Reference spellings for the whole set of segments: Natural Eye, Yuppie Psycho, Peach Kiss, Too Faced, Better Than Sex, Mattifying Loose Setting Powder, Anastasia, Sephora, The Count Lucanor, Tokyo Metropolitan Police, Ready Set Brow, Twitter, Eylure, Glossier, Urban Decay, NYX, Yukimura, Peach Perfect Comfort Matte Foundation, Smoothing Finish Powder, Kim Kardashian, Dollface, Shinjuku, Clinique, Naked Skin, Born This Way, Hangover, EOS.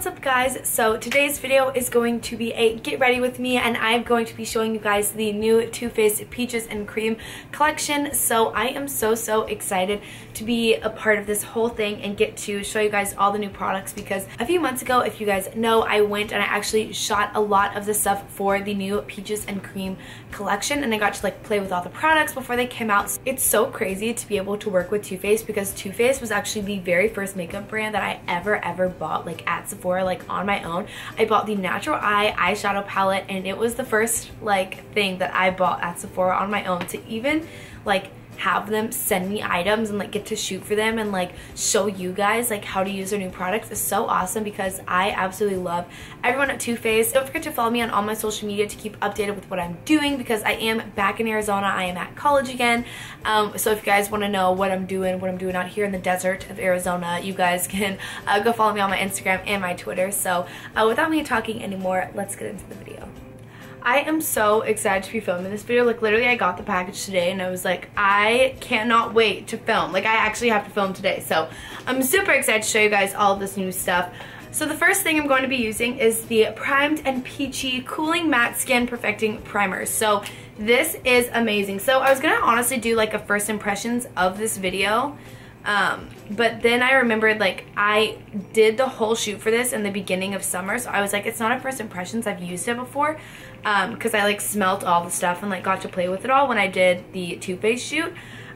What's up guys? So today's video is going to be a get ready with me, and I'm going to be showing you guys the new Too Faced Peaches and Cream collection. So I am so excited to be a part of this whole thing and get to show you guys all the new products, because a few months ago, if you guys know, I went and I actually shot a lot of the stuff for the new Peaches and Cream collection, and I got to like play with all the products before they came out. It's so crazy to be able to work with Too Faced, because Too Faced was actually the very first makeup brand that I ever bought like at Sephora, like on my own. I bought the Natural Eye eyeshadow palette, and it was the first like thing that I bought at Sephora on my own. To even like have them send me items and like get to shoot for them and like show you guys like how to use their new products is so awesome, because I absolutely love everyone at Too Faced. Don't forget to follow me on all my social media to keep updated with what I'm doing, because I am back in Arizona. I am at college again. So if you guys want to know what I'm doing out here in the desert of Arizona, you guys can go follow me on my Instagram and my Twitter. So without me talking anymore, let's get into the video. I am so excited to be filming this video. Like literally I got the package today and I was like, I cannot wait to film. Like I actually have to film today. So I'm super excited to show you guys all of this new stuff. So the first thing I'm going to be using is the Primed and Peachy Cooling Matte Skin Perfecting Primer. So this is amazing. So I was gonna honestly do like a first impressions of this video. But then I remembered like I did the whole shoot for this in the beginning of summer, so I was like, it's not a first impressions, I've used it before, because I like smelt all the stuff and like got to play with it all when I did the Too Faced shoot.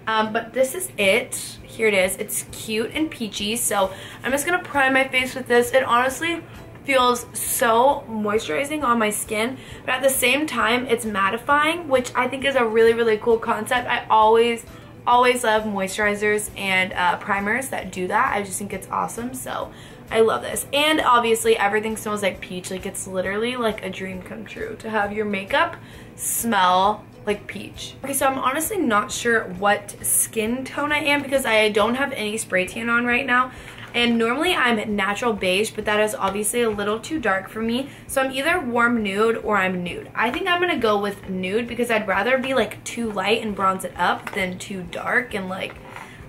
But this is it. Here it is. It's cute and peachy, so I'm just gonna prime my face with this. It honestly feels so moisturizing on my skin, but at the same time it's mattifying, which I think is a really cool concept. I always love moisturizers and primers that do that. I just think it's awesome, so I love this. And obviously everything smells like peach. Like it's literally like a dream come true to have your makeup smell like peach. Okay, so I'm honestly not sure what skin tone I am, because I don't have any spray tan on right now. And normally I'm natural beige, but that is obviously a little too dark for me. So I'm either warm nude or I'm nude. I think I'm gonna go with nude, because I'd rather be like too light and bronze it up than too dark and like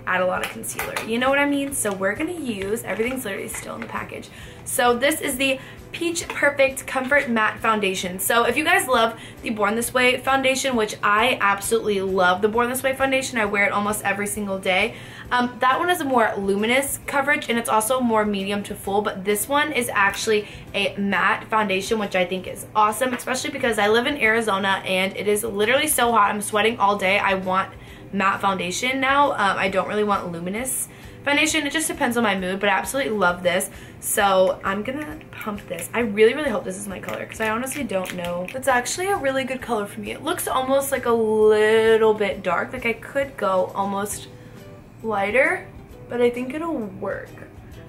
add a lot of concealer. You know what I mean? So we're gonna use, everything's literally still in the package. So this is the Peach Perfect Comfort Matte Foundation. So if you guys love the Born This Way foundation, which I absolutely love the Born This Way foundation, I wear it almost every single day. That one is a more luminous coverage, and it's also more medium to full, but this one is actually a matte foundation, which I think is awesome, especially because I live in Arizona and it is literally so hot. I'm sweating all day. I want matte foundation now. I don't really want luminous foundation. It just depends on my mood, but I absolutely love this. So I'm gonna pump this. I really hope this is my color, because I honestly don't know. It's actually a really good color for me. It looks almost like a little bit dark. Like I could go almost lighter, but I think it'll work.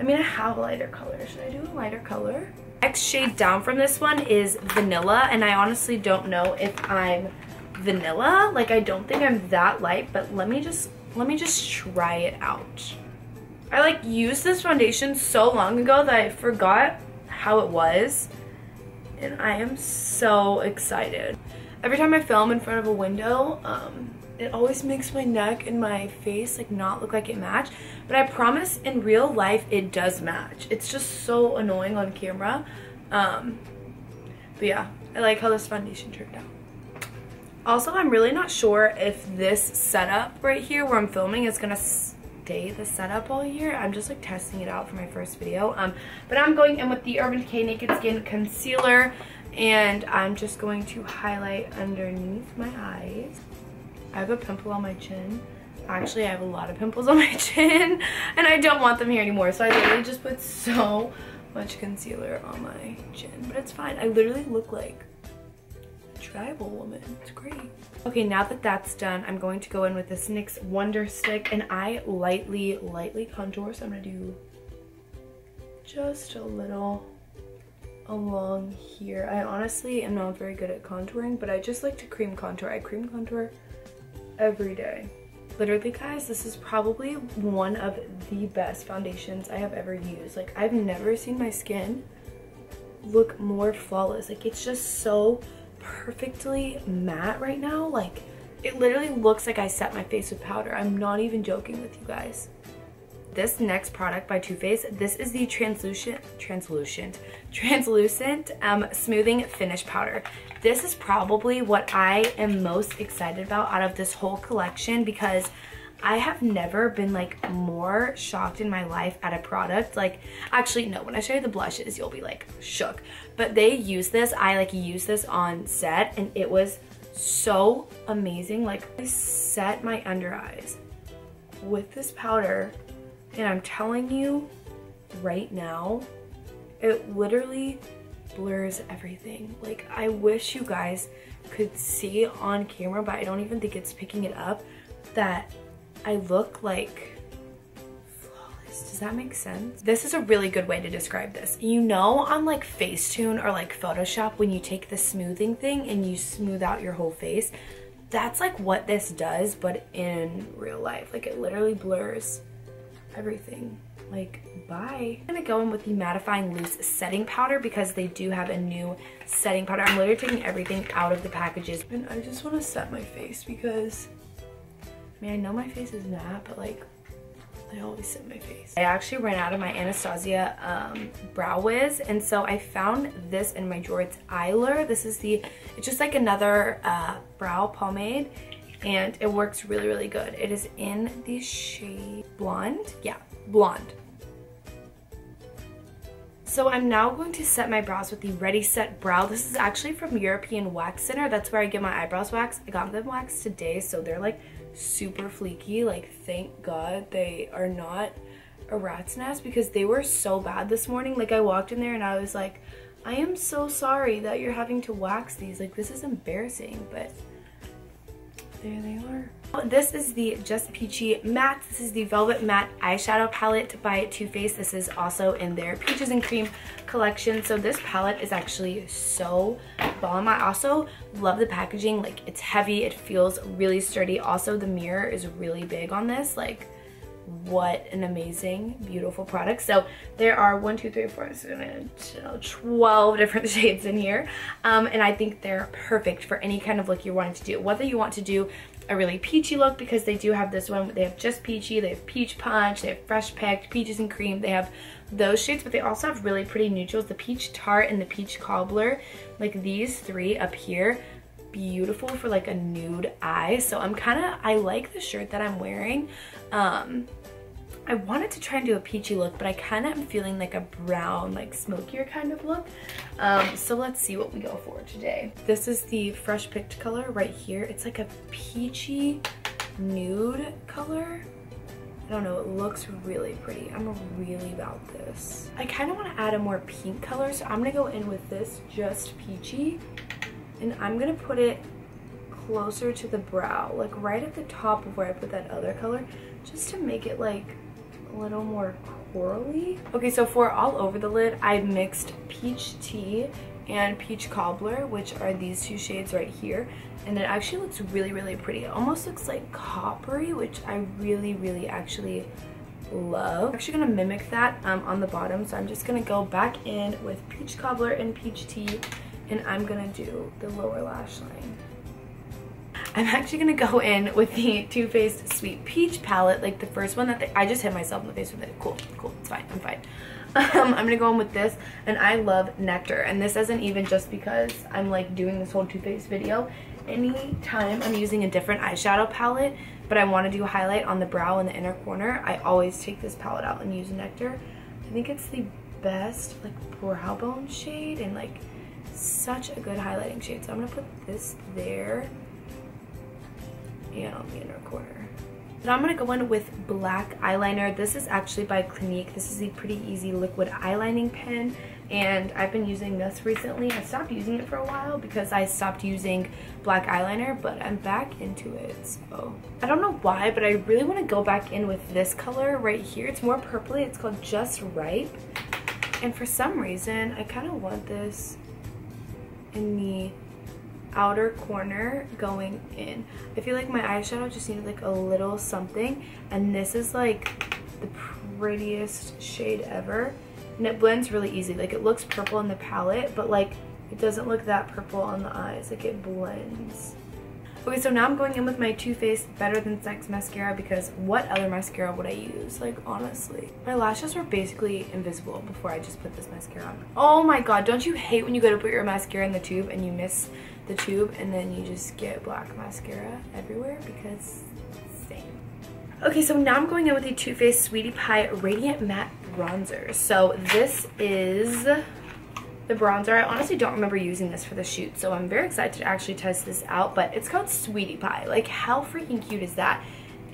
I mean, I have lighter colors. Should I do a lighter color? Next shade down from this one is Vanilla, and I honestly don't know if I'm vanilla. Like I don't think I'm that light, but let me just try it out. I like used this foundation so long ago that I forgot how it was, and I am so excited. Every time I film in front of a window, it always makes my neck and my face like not look like it match, but I promise in real life it does match. It's just so annoying on camera. But yeah, I like how this foundation turned out. Also, I'm really not sure if this setup right here where I'm filming is gonna stay the setup all year. I'm just like testing it out for my first video. But I'm going in with the Urban Decay Naked Skin Concealer, and I'm just going to highlight underneath my eyes. I have a pimple on my chin. Actually, I have a lot of pimples on my chin, and I don't want them here anymore. So I literally just put so much concealer on my chin, but it's fine. I literally look like tribal woman. It's great. Okay, now that that's done, I'm going to go in with this NYX Wonder Stick, and I lightly contour, so I'm gonna do just a little along here. I honestly am not very good at contouring, but I just like to cream contour. I cream contour every day. Literally, guys, this is probably one of the best foundations I have ever used. Like, I've never seen my skin look more flawless. Like, it's just so perfectly matte right now. Like it literally looks like I set my face with powder. I'm not even joking with you guys. this next product by Too Faced. This is the translucent smoothing finish powder. This is probably what I am most excited about out of this whole collection, because I have never been like more shocked in my life at a product. Like, actually no, when I show you the blushes you'll be like shook, but they use this, I like used this on set and it was so amazing. Like, I set my under eyes with this powder and I'm telling you right now, it literally blurs everything. Like, I wish you guys could see on camera, but I don't even think it's picking it up, that I look like flawless. Does that make sense? This is a really good way to describe this. You know, on like Facetune or like Photoshop, when you take the smoothing thing and you smooth out your whole face, that's like what this does, but in real life. Like, it literally blurs everything. Like, bye. I'm gonna go in with the Mattifying Loose Setting Powder because they do have a new setting powder. I'm literally taking everything out of the packages. And I just wanna set my face because, I mean, I know my face is matte, but like, I always set my face. I actually ran out of my Anastasia Brow Wiz, and so I found this in my drawer. It's Eylure. This is the, it's just like another brow pomade, and it works really, really good. It is in the shade Blonde. Yeah, Blonde. So I'm now going to set my brows with the Ready Set Brow. This is actually from European Wax Center. That's where I get my eyebrows waxed. I got them waxed today, so they're like super fleeky. Like, thank God they are not a rat's nest, because they were so bad this morning. Like, I walked in there and I was like, I am so sorry that you're having to wax these. Like, this is embarrassing, but there they are. This is the Just Peachy Mattes. This is the Velvet Matte Eyeshadow Palette by Too Faced. This is also in their Peaches and Cream collection. So this palette is actually so bomb. I also love the packaging. Like, it's heavy. It feels really sturdy. Also, the mirror is really big on this. Like, what an amazing, beautiful product. So there are 12 different shades in here, and I think they're perfect for any kind of look you're wanting to do, whether you want to do a really peachy look, because they do have this one. They have Just Peachy, they have Peach Punch, they have Fresh Picked, Peaches and Cream. They have those shades, but they also have really pretty neutrals, the Peach Tart and the Peach Cobbler. Like, these three up here, beautiful for like a nude eye. So I'm kind of, I like the shirt that I'm wearing. I wanted to try and do a peachy look, but I kind of am feeling like a brown, like smokier kind of look. So let's see what we go for today. This is the Fresh Picked color right here. It's like a peachy nude color. I don't know, it looks really pretty. I'm really about this. I kind of want to add a more pink color, so I'm going to go in with this Just Peachy, and I'm going to put it closer to the brow, like right at the top of where I put that other color, just to make it like a little more corally. Okay, so for all over the lid, I mixed Peach Tea and Peach Cobbler, which are these two shades right here, and it actually looks really, really pretty. It almost looks like coppery, which I really, really actually love. I'm actually gonna mimic that on the bottom, so I'm just gonna go back in with Peach Cobbler and Peach Tea, and I'm gonna do the lower lash line. I'm actually going to go in with the Too Faced Sweet Peach Palette, like the first one that I just hit myself in the face with it. Cool, cool, it's fine, I'm fine. I'm going to go in with this, and I love Nectar. And this isn't even just because I'm like doing this whole Too Faced video. Anytime I'm using a different eyeshadow palette, but I want to do highlight on the brow and the inner corner, I always take this palette out and use Nectar. I think it's the best like brow bone shade and like such a good highlighting shade. So I'm going to put this there. And on the inner corner. Now I'm going to go in with black eyeliner. This is actually by Clinique. This is the Pretty Easy Liquid Eyelining Pen, and I've been using this recently. I stopped using it for a while because I stopped using black eyeliner, but I'm back into it. So I don't know why, but I really want to go back in with this color right here. It's more purpley. It's called Just Ripe, and for some reason I kind of want this in the outer corner going in. I feel like my eyeshadow just needed like a little something, and this is like the prettiest shade ever, and it blends really easy. Like, it looks purple in the palette, but like it doesn't look that purple on the eyes. Like, it blends. Okay, so now I'm going in with my Too Faced Better Than Sex mascara because what other mascara would I use? Like, honestly. My lashes were basically invisible before I just put this mascara on. Oh my god, don't you hate when you go to put your mascara in the tube and you miss the tube and then you just get black mascara everywhere because same. Okay, so now I'm going in with the Too Faced Sweetie Pie Radiant Matte Bronzer. So this is the bronzer. I honestly don't remember using this for the shoot, so I'm very excited to actually test this out, but it's called Sweetie Pie. Like, how freaking cute is that?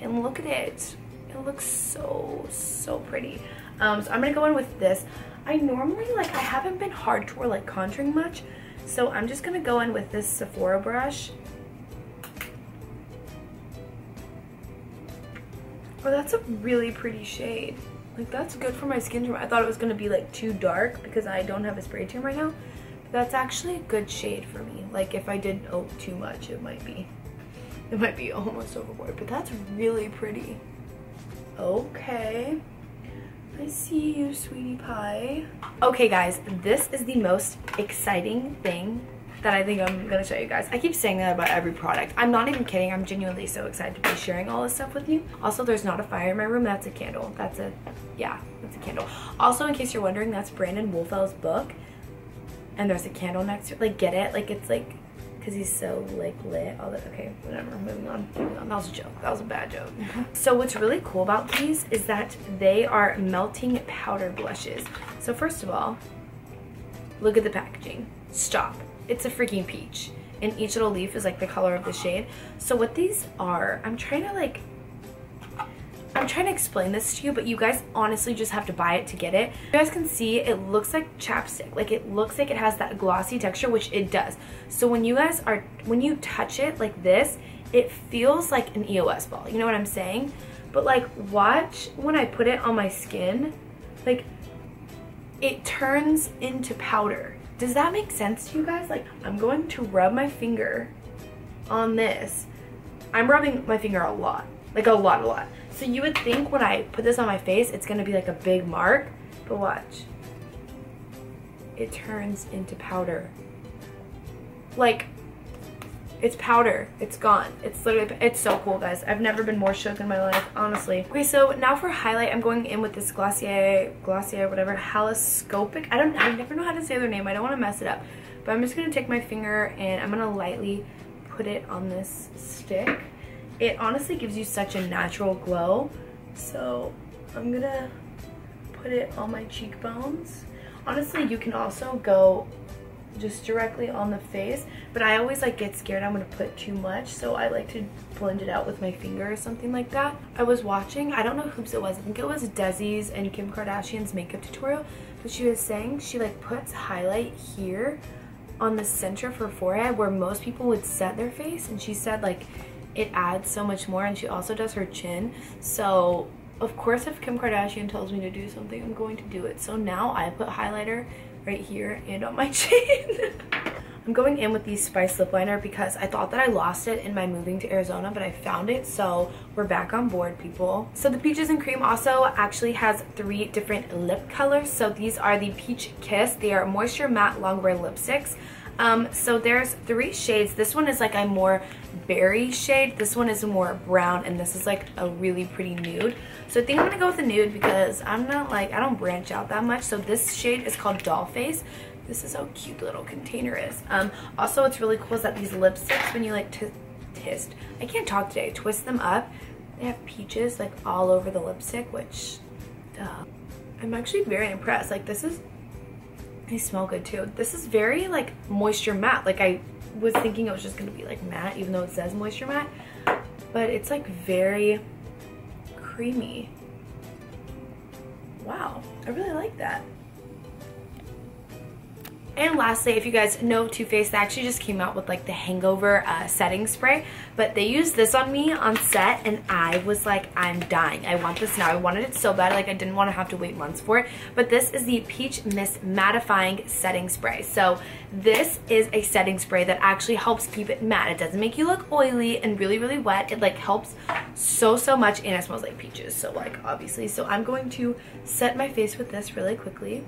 And look at it. It looks so, so pretty. So I'm gonna go in with this. I normally, like, I haven't been hardcore, like, contouring much, so I'm just gonna go in with this Sephora brush. Oh, that's a really pretty shade. Like, that's good for my skin tone. I thought it was gonna be like too dark because I don't have a spray tan right now. But that's actually a good shade for me. Like, if I did too much, it might be almost overboard. But that's really pretty. Okay. I see you, Sweetie Pie. Okay, guys, this is the most exciting thing that I think I'm gonna show you guys. I keep saying that about every product. I'm not even kidding. I'm genuinely so excited to be sharing all this stuff with you. Also, there's not a fire in my room. That's a candle. That's a candle. Also, in case you're wondering, that's Brandon Wolfell's book. And there's a candle next to it. Like, get it? Like, it's like, because he's so, like, lit. All that. Okay, whatever. Moving on. Moving on. That was a joke. That was a bad joke. So what's really cool about these is that they are melting powder blushes. So first of all, look at the packaging. Stop. It's a freaking peach, and each little leaf is like the color of the shade. So what these are, I'm trying to explain this to you, but you guys honestly just have to buy it to get it. You guys can see it looks like chapstick. Like, it looks like it has that glossy texture, which it does. So when you touch it like this, it feels like an EOS ball. You know what I'm saying? But, like, watch when I put it on my skin, like, it turns into powder. Does that make sense to you guys? Like, I'm going to rub my finger on this. I'm rubbing my finger a lot. Like, a lot. So you would think when I put this on my face, it's gonna be like a big mark, but watch. It turns into powder. Like, it's powder. It's gone. It's literally, it's so cool, guys. I've never been more shook in my life, honestly. Okay, so now for highlight, I'm going in with this Glossier, whatever, Haloscopic. I never know how to say their name. I don't want to mess it up. But I'm just going to take my finger and I'm going to lightly put it on this stick. It honestly gives you such a natural glow. So I'm going to put it on my cheekbones. Honestly, you can also go just directly on the face, but I always, like, get scared I'm gonna put too much, so I like to blend it out with my finger or something like that. I was watching, I don't know whose it was, I think it was Desi's and Kim Kardashian's makeup tutorial, but she was saying she, like, puts highlight here on the center of her forehead where most people would set their face, and she said, like, it adds so much more, and she also does her chin. So of course, if Kim Kardashian tells me to do something, I'm going to do it. So now I put highlighter right here and on my chin. I'm going in with the Spice lip liner because I thought that I lost it in my moving to Arizona, but I found it, so we're back on board, people. So the Peaches and Cream also actually has 3 different lip colors. So these are the Peach Kiss. They are moisture matte longwear lipsticks. So there's 3 shades. This one is like a more berry shade, this one is more brown, and this is like a really pretty nude. So I think I'm gonna go with the nude because I'm not, like, I don't branch out that much. So this shade is called Dollface. This is how cute the little container is. Also, what's really cool is that these lipsticks, when you, like, twist them up, they have peaches, like, all over the lipstick, which, duh. I'm actually very impressed. Like, this is, they smell good too. This is very, like, moisture matte. Like, I was thinking it was just gonna be, like, matte, even though it says moisture matte, but it's, like, very creamy. Wow, I really like that. And lastly, if you guys know Too Faced, they actually just came out with, like, the Hangover setting spray, but they used this on me on set, and I was like, I'm dying. I want this now. I wanted it so bad. Like, I didn't want to have to wait months for it, but this is the Peach Mist Mattifying Setting Spray. So this is a setting spray that actually helps keep it matte. It doesn't make you look oily and really, really wet. It, like, helps so, so much, and it smells like peaches, so, like, obviously. So I'm going to set my face with this really quickly.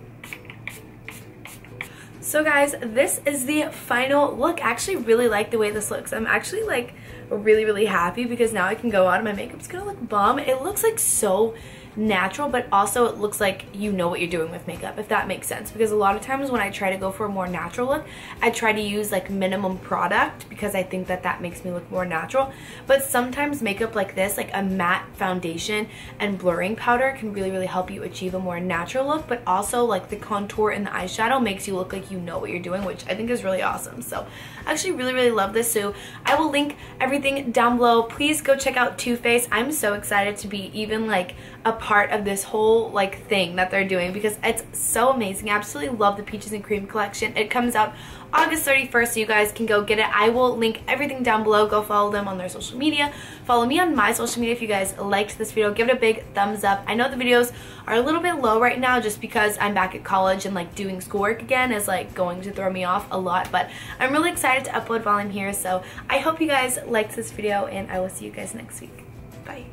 So guys, this is the final look. I actually really like the way this looks. I'm actually, like, really, really happy because now I can go out and my makeup's gonna look bomb. It looks like so natural, but also it looks like you know what you're doing with makeup, if that makes sense. Because a lot of times when I try to go for a more natural look, I try to use like minimum product because I think that that makes me look more natural. But sometimes makeup like this, like a matte foundation and blurring powder, can really, really help you achieve a more natural look, but also like the contour and the eyeshadow makes you look like you know what you're doing, which I think is really awesome. So I actually really, really love this. So I will link everything down below. Please go check out Too Faced. I'm so excited to be even like a part of this whole like thing that they're doing because it's so amazing. I absolutely love the Peaches and Cream collection. It comes out August 31st, so you guys can go get it. I will link everything down below. Go follow them on their social media. Follow me on my social media if you guys liked this video. Give it a big thumbs up. I know the videos are a little bit low right now just because I'm back at college and like doing schoolwork again is like going to throw me off a lot, but I'm really excited to upload while I'm here. So I hope you guys liked this video and I will see you guys next week. Bye.